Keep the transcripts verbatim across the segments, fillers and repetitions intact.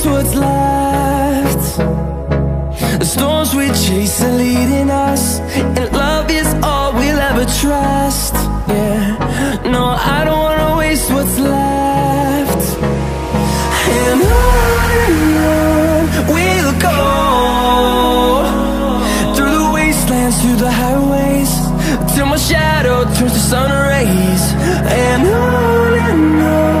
is what's left. The storms we chase are leading us, and love is all we'll ever trust. Yeah, no, I don't wanna waste what's left. And on we'll go, through the wastelands, through the highways, till my shadow turns to sun rays. And on and on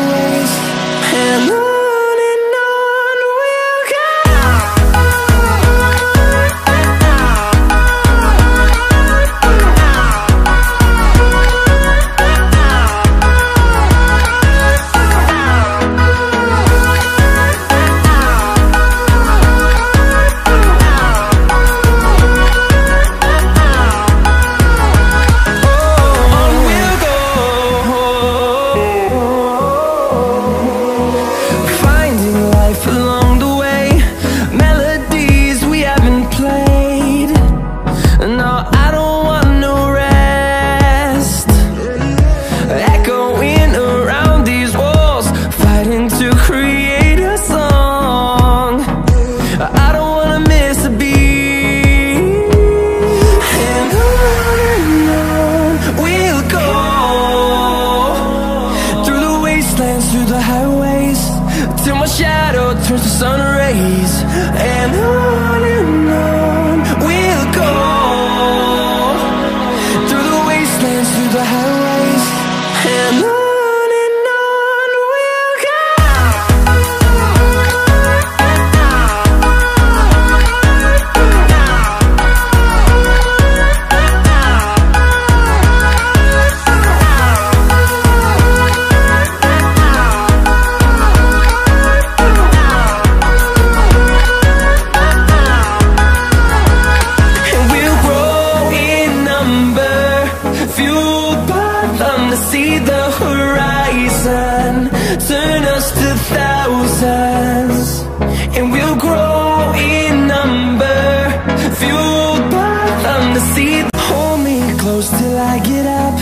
till I get up.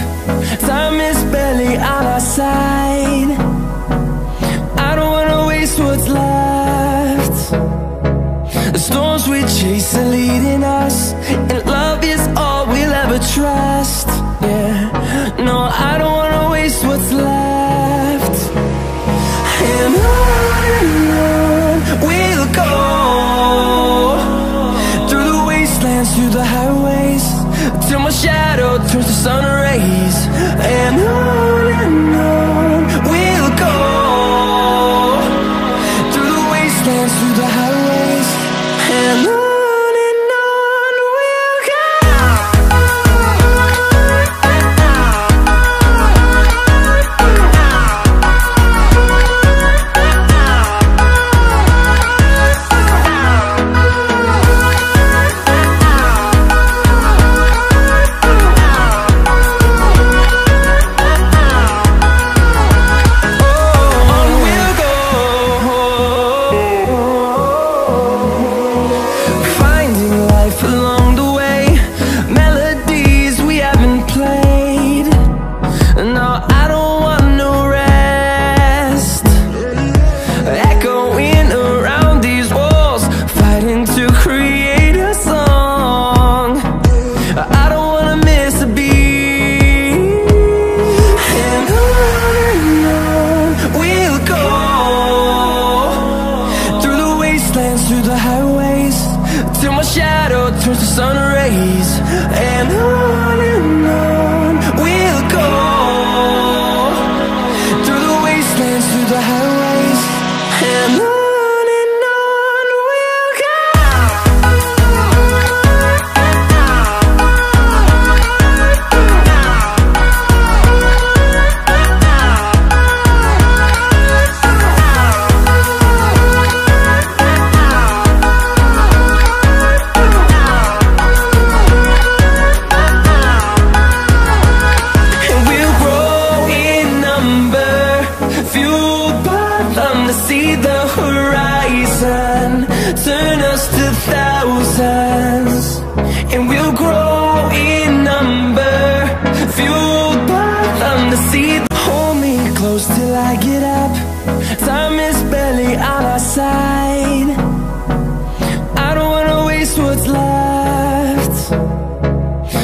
Time is barely on our side. I don't wanna waste what's left. The storms we chase are leading us, and love is all we'll ever trust. Yeah, no, I don't wanna waste what's left. And on and on we'll go, through the wastelands, through the highways, till my shadow turns to sun rays. And on and on we'll go, through the wastelands, through the highways. And on. Through the highways, till my shadow turns to sun rays. And on and on we'll go, through the wastelands, through the highways. And on. See the horizon, turn us to thousands, and we'll grow in number, fueled by them to see. Hold me close till I get up. Time is barely on our side. I don't wanna waste what's left.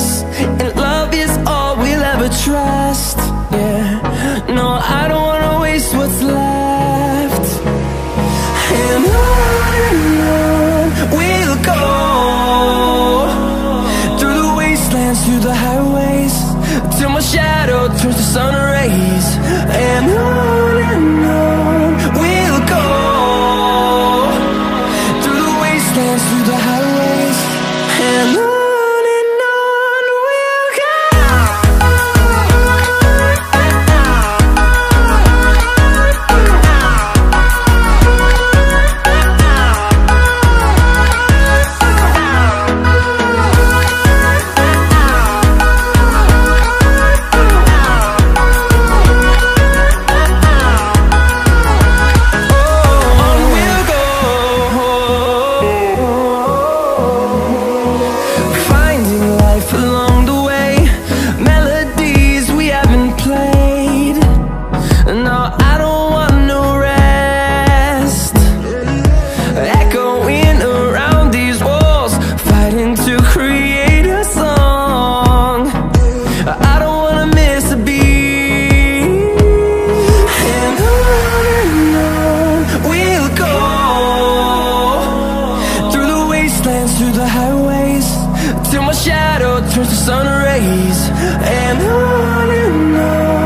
and love is all we'll ever trust. Yeah, no, I don't wanna waste what's left. And on and on we'll go, through the wastelands, through the highways, till my shadow turns to sun rays. And on and on we'll go, through the wastelands, through the highways, and on. Through the highways, till my shadow turns to sun rays, and on and on.